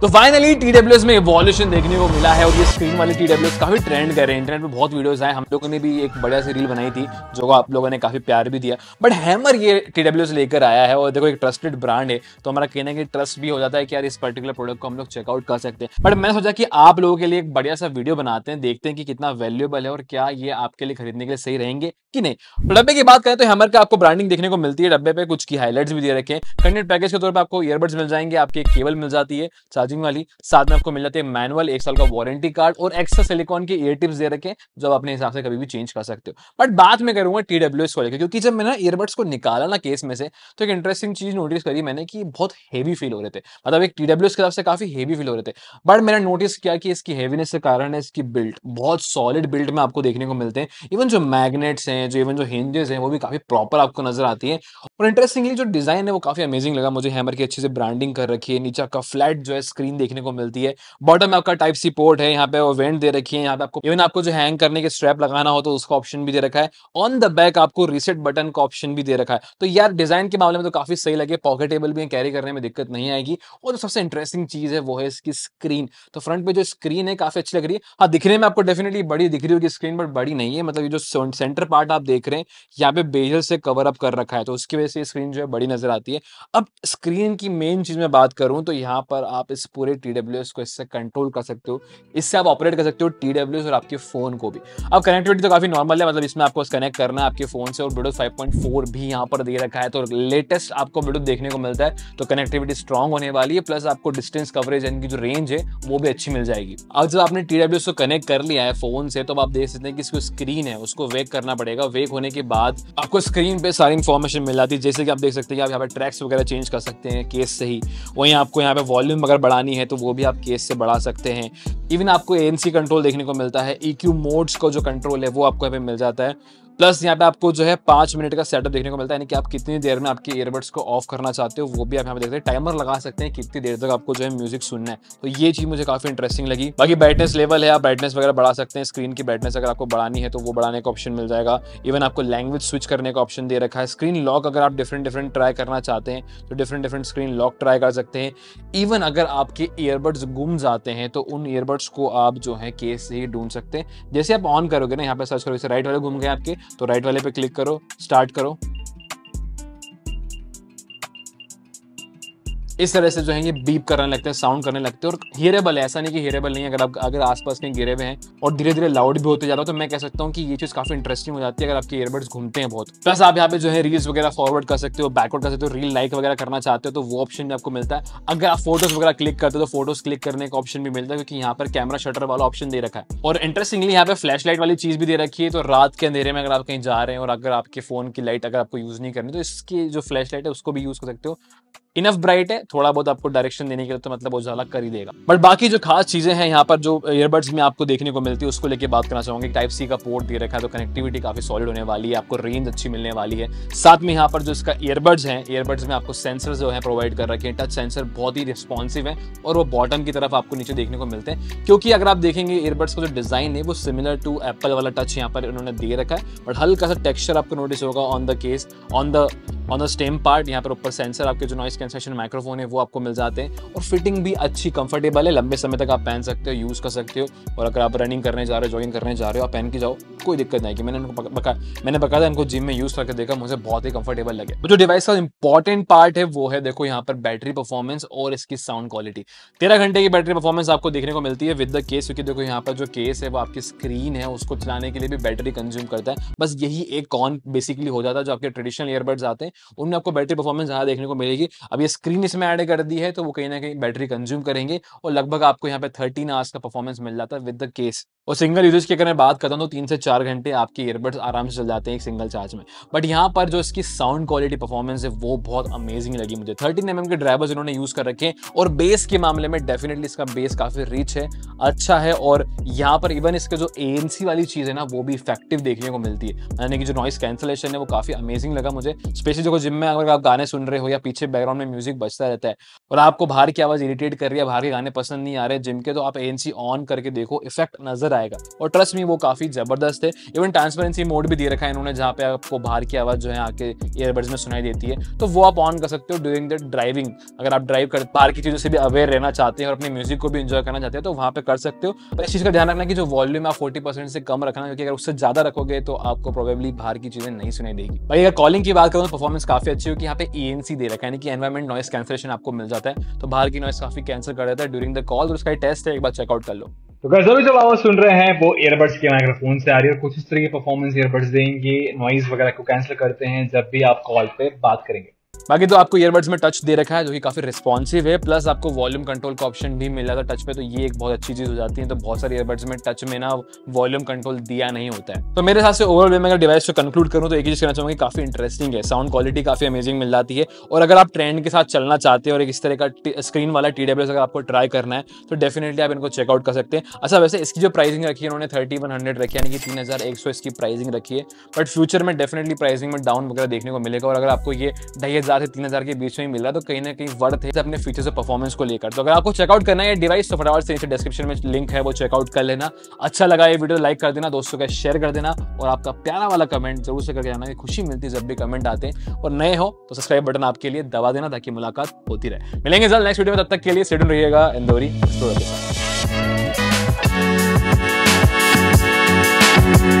तो finally TWS में evolution देखने को मिला है और ये स्क्रीन वाले TWS काफी ट्रेंड कर रहे हैं। इंटरनेट पे बहुत वीडियोस आए, हम लोगों ने भी एक बढ़िया सी रील बनाई थी जो आप लोगों ने काफी प्यार भी दिया। बट हैमर ये TWS लेकर आया है और देखो एक ट्रस्टेड ब्रांड है, तो हमारा कहना है कि ट्रस्ट भी हो जाता है कि यार इस पर्टिकुलर प्रोडक्ट को हम लोग चेकआउट कर सकते हैं। बट मैंने सोचा कि आप लोगों के लिए एक बढ़िया सा वीडियो बनाते हैं, देखते हैं कि कितना वैल्यूएबल है और क्या ये आपके लिए खरीदने के लिए सही रहेंगे कि नहीं। डब्बे की बात करें तो हैमर का आपको ब्रांडिंग देखने को मिलती है, डब्बे पे कुछ की हाईलाइट्स भी दे रखे हैं। कंटेंट पैकेज के तौर पर आपको ईयरबड्स मिल जाएंगे, आपकी केबल मिल जाती है वाली, साथ में आपको मिल जाती है मैनुअल, 1 साल का वारंटी कार्ड और एक्स्ट्रा सिलिकॉन के ईयर टिप्स दे रखे हैं जो अपने हिसाब से कभी भी चेंज कर सकते हो। बट बात मैं करूंगा TWS को लेकर, क्योंकि जब मैंने ईयरबड्स को निकाला ना केस में से, तो एक इंटरेस्टिंग चीज नोटिस करी मैंने कि बहुत हेवी फील हो रहे थे, मतलब एक TWS की तरफ से काफी हेवी फील हो रहे थे। बट मैंने नोटिस किया कि इसकी हेवीनेस के कारण है इसकी बिल्ड, बहुत सॉलिड बिल्ड में आपको देखने को मिलते हैं। इवन जो मैग्नेट्स हैं, जो इवन जो हिंजेस हैं, वो भी काफी प्रॉपर आपको नजर आती है। और इंटरेस्टिंगली जो डिजाइन है वो काफी अमेजिंग लगा मुझे। हैमर की अच्छे से ब्रांडिंग कर रखी है, नीचे आपका फ्लैट जो है स्क्रीन देखने को मिलती है, बॉटम में आपका Type-C पोर्ट है, यहाँ पे वेंट दे रखी है, यहाँ पे आपको इवन आपको जो हैंग करने के स्ट्रैप लगाना हो तो उसका ऑप्शन भी दे रखा है। ऑन द बैक आपको रीसेट बटन का ऑप्शन भी दे रखा है। तो यार डिजाइन के मामले में तो काफी सही लगे, पॉकेटेबल भी है, कैरी करने में दिक्कत नहीं आएगी। और जो सबसे इंटरेस्टिंग चीज है वो है इसकी स्क्रीन। तो फ्रंट पे जो स्क्रीन है काफी अच्छी लग रही है। हाँ, दिखने में आपको डेफिनेटली बड़ी दिख रही होगी स्क्रीन, बट बड़ी नहीं है, मतलब ये जो सेंटर पार्ट आप देख रहे हैं यहाँ पे बेजल से कवर अप कर रखा है, तो उसकी वजह से स्क्रीन जो है बड़ी नजर आती है। अब स्क्रीन की मेन चीज में बात करूं तो यहाँ पर आप इस पूरे TWS को इससे कंट्रोल कर सकते हो, इससे आप ऑपरेट कर सकते हो TWS और आपके फोन को भी। अब कनेक्टिविटी तो काफी नॉर्मल है, मतलब इसमें आपको कनेक्ट करना है आपके फोन से, और विंडोज 5.4 भी यहाँ पर दे रखा है, तो लेटेस्ट आपको विंडोज देखने को मिलता है, तो कनेक्टिविटी स्ट्रॉन्ग होने वाली है। प्लस आपको डिस्टेंस कवरेज इनकी जो रेंज है वो भी अच्छी मिल जाएगी। अब जब आपने TWS को कनेक्ट कर लिया है फोन से, तो आप देख सकते हैं कि इसकी स्क्रीन है उसको वेक करना पड़ेगा। वेक होने के बाद आपको स्क्रीन पे सारी इंफॉर्मेशन मिल जाती है, जैसे कि आप देख सकते हैं आप यहाँ पे ट्रैक्स वगैरह चेंज कर सकते हैं केस से ही, वहीं आपको यहाँ पे वॉल्यूम अगर बढ़ानी है तो वो भी आप केस से बढ़ा सकते हैं। इवन आपको ANC कंट्रोल देखने को मिलता है, EQ मोड्स का जो कंट्रोल है वो आपको यहाँ पे मिल जाता है। प्लस यहाँ पे आपको जो है 5 मिनट का सेटअप देखने को मिलता है, यानी कि आप कितनी देर में आपके ईयरबड्स को ऑफ करना चाहते हो वो भी आप यहाँ पे देखते हैं। टाइमर लगा सकते हैं कितनी देर तक आपको जो है म्यूजिक सुनना है, तो ये चीज मुझे काफी इंटरेस्टिंग लगी। बाकी ब्राइटनेस लेवल है, आप ब्राइटनेस वगैरह बढ़ा सकते हैं, स्क्रीन की ब्राइटनेस अगर आपको बढ़ानी है तो वो बढ़ाने का ऑप्शन मिल जाएगा। इवन आपको लैंग्वेज स्विच करने का ऑप्शन दे रखा है। स्क्रीन लॉक अगर आप डिफरेंट ट्राई करना चाहते हैं तो डिफरेंट स्क्रीन लॉक ट्राई कर सकते हैं। इवन अगर आपके ईयरबड्स गुम जाते हैं तो उन ईयरबड्स को आप जो है केस से ही ढूंढ सकते हैं। जैसे आप ऑन करोगे ना, यहाँ पे सर्च करोगे, राइट वाले घूम गए आपके, तो राइट वाले पे क्लिक करो, स्टार्ट करो। इस तरह से जो है ये बीप करने लगते हैं, साउंड करने लगते हैं, और हियरेबल है, ऐसा नहीं कि हियरेबल नहीं है। अगर आप आसपास कहीं गिरे हुए हैं और धीरे धीरे लाउड भी होते जा रहा हो, तो मैं कह सकता हूँ कि ये चीज़ काफी इंटरेस्टिंग हो जाती है अगर आपके ईयरबड्स घूमते हैं बहुत। प्लस आप यहाँ पे जो है रील्स वगैरह फॉरवर्ड कर सकते हो, बैकवर्ड कर सकते हो, रील लाइक वगैरह करना चाहते हो तो वो ऑप्शन भी आपको मिलता है। अगर आप फोटोज वगैरह क्लिक करते हो तो फोटोज क्लिक करने का ऑप्शन भी मिलता है, क्योंकि यहाँ पर कैमरा शटर वाला ऑप्शन दे रखा है। और इंटरेस्टिंगली यहाँ पे फ्लैश लाइट वाली चीज भी दे रखी है, तो रात के अंधेरे में अगर आप कहीं जा रहे हैं और अगर आपके फोन की लाइट अगर आपको यूज नहीं करनी तो इसकी जो फ्लैश लाइट है उसको भी यूज कर सकते हो। इनफ ब्राइट है, थोड़ा बहुत आपको डायरेक्शन देने के लिए तो मतलब उजाला कर ही देगा। बट बाकी जो खास चीजें हैं यहाँ पर जो ईयरबड्स में आपको देखने को मिलती है उसको लेके बात करना चाहूंगी। Type-C का पोर्ट दे रखा है, तो कनेक्टिविटी काफी सॉलिड होने वाली है, आपको रेंज अच्छी मिलने वाली है। साथ में यहाँ पर जो इसका ईयरबड्स है, ईयरबड्स में आपको सेंसर जो है प्रोवाइड कर रखे हैं, टच सेंसर बहुत ही रिस्पॉन्सिव है, और वो बॉटम की तरफ आपको नीचे देखने को मिलते हैं। क्योंकि अगर आप देखेंगे ईयरबड्स का जो डिजाइन है वो सिमिलर टू एप्पल वाला टच यहाँ पर उन्होंने दे रखा है, बट हल्का सा टेक्स्चर आपको नोटिस होगा on the case, on the stem part. यहाँ पर ऊपर सेंसर आपके जो नॉइस कैंसलेशन माइक्रोफोन है वो आपको मिल जाते हैं, और फिटिंग भी अच्छी कंफर्टेबल है, लंबे समय तक आप पहन सकते हो, यूज़ कर सकते हो। और अगर आप रनिंग करने जा रहे हो, जॉगिंग करने जा रहे हो, आप पहन के जाओ, कोई दिक्कत नहीं है। मैंने बकायदा इनको जिम में यूज़ करके देखा, मुझे बहुत ही कंफर्टेबल लगे। तो जो डिवाइस का इंपॉर्टेंट पार्ट है वो है, देखो यहाँ पर बैटरी परफॉर्मेंस और इसकी साउंड क्वालिटी। 13 घंटे की बैटरी परफॉर्मेंस आपको देखने को मिलती है विद द केस, क्योंकि देखो यहाँ पर जो केस है वो आपकी स्क्रीन है उसको चलाने के लिए भी बैटरी कंज्यूम करता है। बस यही एक कॉन बेसिकली हो जाता है, जो आपके ट्रेडिशनल ईयरबड्स आते हैं उनमें आपको बैटरी परफॉर्मेंस ज़्यादा देखने को मिलेगी। अब ये स्क्रीन इसमें ऐड कर दी है तो वो कहीं ना कहीं बैटरी कंज्यूम करेंगे, और लगभग आपको यहाँ पे 13 आवर्स का परफॉर्मेंस मिल जाता है विद द केस। और सिंगल यूजेज की अगर मैं बात करता हूँ तो 3 से 4 घंटे आपके ईयरबड्स आराम से चल जाते हैं एक सिंगल चार्ज में। बट यहाँ पर जो इसकी साउंड क्वालिटी परफॉर्मेंस है वो बहुत अमेजिंग लगी मुझे। 13 mm के ड्राइवर्स इन्होंने यूज़ कर रखे हैं, और बेस के मामले में डेफिनेटली इसका बेस काफ़ी रिच है, अच्छा है। और यहाँ पर इवन इसका जो ANC वाली चीज़ है ना वो भी इफेक्टिव देखने को मिलती है, यानी कि जो नॉइस कैंसलेशन है वो काफ़ी अमेजिंग लगा मुझे। स्पेशली जो जिम में अगर आप गाने सुन रहे हो या पीछे बैकग्राउंड में म्यूजिक बजता रहता है और आपको बाहर की आवाज़ इरिटेट कर रही है, बाहर के गाने पसंद नहीं आ रहे जिम के, तो आप ANC ऑन करके देखो, इफेक्ट नजर आएगा। और ट्रस्ट में वो काफ़ी ज़बरदस्त है। इवन ट्रांसपेरेंसी मोड भी दे रखा है इन्होंने, जहाँ पे आपको बाहर की आवाज़ जो है आके ईयरबड्स में सुनाई देती है, तो वो आप ऑन कर सकते हो ड्यूरिंग द ड्राइविंग। अगर आप ड्राइव कर बाहर की चीज़ों से भी अवेयर रहना चाहते हैं और अपने म्यूजिक को भी इन्जॉय करना चाहते हैं तो वहाँ पर कर सकते हो। पर इस चीज़ का ध्यान रखना कि जो वॉल्यूम आप 40% से कम रखना, क्योंकि अगर उससे ज़्यादा रखोगे तो आपको प्रोबेबली बाहर की चीज़ें नहीं सुनाई देगी। भाई अगर कॉलिंग की बात करूँ तो परफॉर्मेंस काफ़ी अच्छी होगी। यहाँ पे ANC दे रखा है, यानी कि एनवायरमेंट नॉइस कैंसिलेशन आपको मिल जाता है, तो बाहर की नॉइस काफ़ी कैंसिल कर देता है ड्यूरिंग द कॉल। और उसका टेस्ट है, एक बार चेकआउट कर लो। तो गाइस अभी जो आवाज सुन रहे हैं वो ईयरबड्स के माइक्रोफोन से आ रही है, और कुछ इस तरह की परफॉर्मेंस ईयरबड्स देंगे, नॉइज वगैरह को कैंसिल करते हैं जब भी आप कॉल पे बात करेंगे। बाकी तो आपको ईयरबड्स में टच दे रखा है जो कि काफी रिस्पॉन्सिव है, प्लस आपको वॉल्यूम कंट्रोल का ऑप्शन भी मिला था टच पे, तो ये एक बहुत अच्छी चीज हो जाती है। तो बहुत सारे ईयरबड्स में टच में ना वॉल्यूम कंट्रोल दिया नहीं होता है। तो मेरे हिसाब से ओवरऑल मैं अगर डिवाइस को कंक्लूड करूँ तो एक ही चीज कहना चाहूंगी, काफी इंटरेस्टिंग है, साउंड क्वालिटी काफी अमेजिंग मिल जाती है। और अगर आप ट्रेंड के साथ चलना चाहते हैं और एक इस तरह का स्क्रीन वाला TWS अगर आपको ट्राई करना है तो डेफिनेटली आप इनको चेकआउट कर सकते हैं। अच्छा वैसे इसकी जो प्राइसिंग रखी है उन्होंने 3100 रखी, यानी कि 3100 इसकी प्राइसिंग रखी है, बट फ्यूचर में डेफिनेटली प्राइसिंग में डाउन वगैरह देखने को मिलेगा। और अगर आपको ये 2500 से 3000 के बीच में ही मिल रहा है तो कहीं ना कहीं वर्थ है अपने फीचर्स और परफॉर्मेंस को लेकर। तो अगर आपको चेकआउट करना है डिवाइस तो फटाफट से नीचे डिस्क्रिप्शन में लिंक है, वो चेकआउट कर लेना। अच्छा लगा ये वीडियो लाइक कर देना, दोस्तों का शेयर कर देना, और आपका प्यारा वाला कमेंट जरूर से करके जाना कि खुशी मिलती है जब भी कमेंट आते हैं। और नए हो तो सब्सक्राइब बटन आपके लिए दबा देना ताकि मुलाकात होती रहे। मिलेंगे जल्द नेक्स्ट वीडियो में, तब तक के लिए स्टे ट्यून्ड रहिएगा इंदौरी स्टोर के साथ।